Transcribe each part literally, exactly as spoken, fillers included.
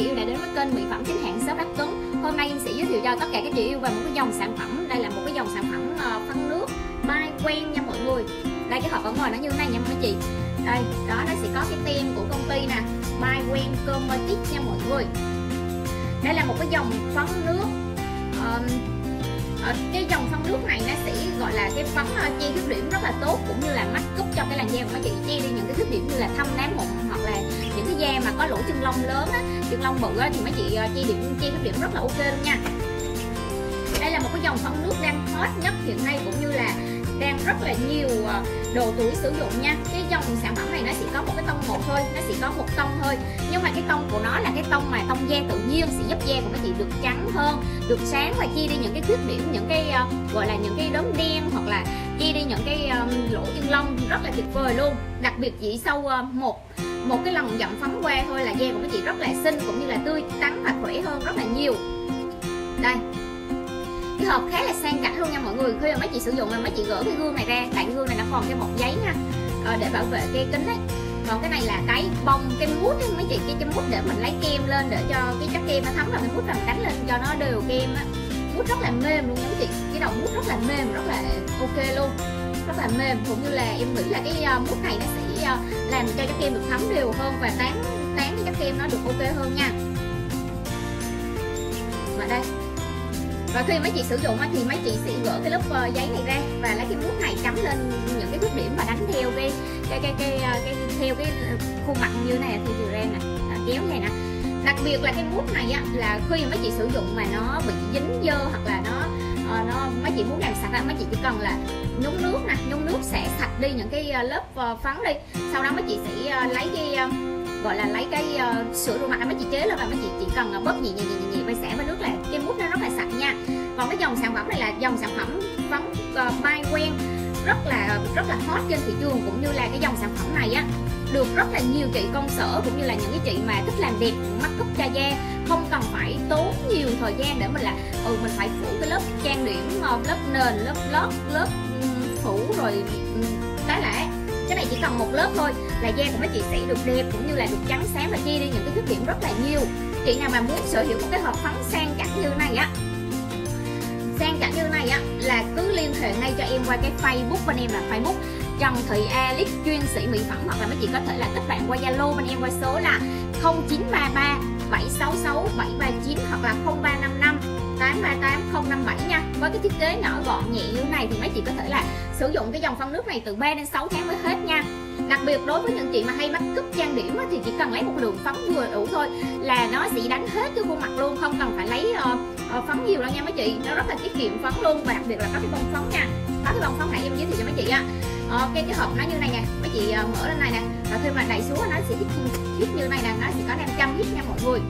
chị yêu đã đến với kênh mỹ phẩm chính hãng Shop Bác Cứng. Hôm nay em sẽ giới thiệu cho tất cả các chị yêu về một cái dòng sản phẩm. Đây là một cái dòng sản phẩm uh, phân nước By Queen nha mọi người. Đây, cái hộp ở ngoài nó như thế này nha mọi chị. Đây, đó, nó sẽ có cái tem của công ty nè, By Queen Cosmetic nha mọi người. Đây là một cái dòng phấn nước. um, Cái dòng phân nước này nó sẽ gọi là cái phấn uh, che khuyết điểm rất là tốt, cũng như là make up cho cái làn da của mấy chị, che đi những cái khuyết điểm như là thâm nám mụn hoặc là những cái da mà có lỗ chân lông lớn á, chân lông bự á, thì mấy chị uh, che điểm che khuyết điểm rất là ok luôn nha. Đây là một cái dòng phân nước đang hot nhất hiện nay, cũng như là đang rất là nhiều độ tuổi sử dụng nha. Cái dòng sản phẩm này nó sẽ có một cái tông một thôi, nó sẽ có một tông thôi, nhưng mà cái tông của nó là cái tông mà tông da tự nhiên, sẽ giúp da của các chị được trắng hơn, được sáng và chia đi những cái khuyết điểm, những cái uh, gọi là những cái đốm đen, hoặc là chia đi những cái um, lỗ chân lông rất là tuyệt vời luôn. Đặc biệt chỉ sau uh, một một cái lần dặm phấn qua thôi là da của các chị rất là xinh, cũng như là tươi tắn và khỏe hơn rất là nhiều. Đây, cái hộp khá là sang chảnh luôn nha mọi người. Khi mà mấy chị sử dụng là mấy chị gỡ cái gương này ra, tại gương này nó còn cái bọc giấy nha, à, để bảo vệ cái kính ấy. Còn cái này là cái bông, cái mút ấy, mấy chị, cái chấm mút để mình lấy kem lên để cho cái chất kem nó thấm vào cái mút và mình đánh lên cho nó đều kem á. Mút rất là mềm luôn mấy chị, cái đầu mút rất là mềm, rất là ok luôn, rất là mềm. Cũng như là em nghĩ là cái mút này nó sẽ làm cho chất kem được thấm đều hơn và tán tán cái chất kem nó được ok hơn nha. Và đây, và khi mấy chị sử dụng thì mấy chị sẽ gỡ cái lớp giấy này ra và lấy cái mút này chấm lên những cái khuyết điểm và đánh theo cái cái cái cái, cái, cái theo cái khuôn mặt như này thì từ ra nè, kéo này nè. Đặc biệt là cái mút này á, là khi mấy chị sử dụng mà nó bị dính dơ hoặc là nó nó mấy chị muốn làm sạch á, mấy chị chỉ cần là nhúng nước nè, nhúng nước sẽ sạch đi những cái lớp phấn đi. Sau đó mấy chị sẽ lấy cái gọi là lấy cái uh, sữa rửa mặt mấy chị chế lên và mấy chị chỉ cần uh, bóp nhẹ nhẹ nhẹ nhẹ và xả với nước là cái mút nó rất là sạch nha. Còn cái dòng sản phẩm này là dòng sản phẩm phấn uh, By Queen rất là rất là hot trên thị trường, cũng như là cái dòng sản phẩm này á được rất là nhiều chị công sở, cũng như là những cái chị mà thích làm đẹp, make up cho da, không cần phải tốn nhiều thời gian để mình là ừ mình phải phủ cái lớp trang điểm, uh, lớp nền, lớp lót, lớp um, phủ rồi tá um, lả. Cái này chỉ cần một lớp thôi là da của mấy chị sẽ được đẹp, cũng như là được trắng sáng và chia đi những cái khuyết điểm rất là nhiều. Chị nào mà muốn sở hữu một cái hộp phấn sang chảnh như này á, sang chảnh như này á, là cứ liên hệ ngay cho em qua cái Facebook bên em là Facebook Trần Thị A Lít chuyên sĩ mỹ phẩm, hoặc là mấy chị có thể là kết bạn qua Zalo bên em qua số là không chín ba ba bảy sáu sáu bảy ba chín hoặc là không ba năm năm tám ba tám không năm bảy nha. Với cái thiết kế nhỏ gọn nhẹ như này thì mấy chị có thể là sử dụng cái dòng phân nước này từ ba đến sáu tháng mới hết nha. Đặc biệt đối với những chị mà hay make up trang điểm thì chỉ cần lấy một lượng phấn vừa đủ thôi là nó sẽ đánh hết cái khuôn mặt luôn, không cần phải lấy uh, uh, phấn nhiều đâu nha mấy chị. Nó rất là tiết kiệm phấn luôn, và đặc biệt là có cái bông phấn nha. Có cái bông phấn này em giới thiệu cho mấy chị á. Uh, cái cái hộp nó như này nè, mấy chị uh, mở lên này nè, và khi mà đẩy xuống nó sẽ hít như này nè, nó sẽ có năm trăm hít nha mọi người.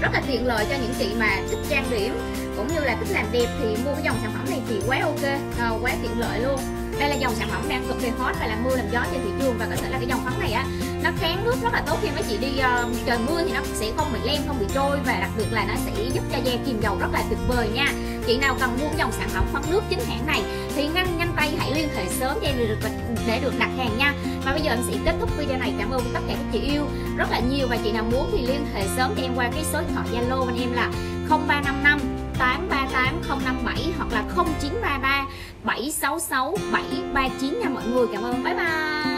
Rất là tiện lợi cho những chị mà thích trang điểm cũng như là thích làm đẹp thì mua cái dòng sản phẩm này thì quá ok, à, quá tiện lợi luôn. Đây là dòng sản phẩm đang cực kỳ hot và làm mưa làm gió trên thị trường, và có thể là cái dòng phấn này á nó kháng nước rất là tốt. Khi mấy chị đi uh, trời mưa thì nó sẽ không bị lem, không bị trôi, và đặc biệt là nó sẽ giúp cho da kìm dầu rất là tuyệt vời nha. Chị nào cần mua dòng sản phẩm phân nước chính hãng này thì nhanh nhanh tay hãy liên hệ sớm để được để được đặt hàng nha. Và bây giờ em sẽ kết thúc video này. Cảm ơn tất cả các chị yêu rất là nhiều, và chị nào muốn thì liên hệ sớm cho em qua cái số điện thoại Zalo bên em là không ba năm năm tám ba tám không năm bảy hoặc là không chín ba ba bảy sáu sáu bảy ba chín nha mọi người. Cảm ơn, bye bye.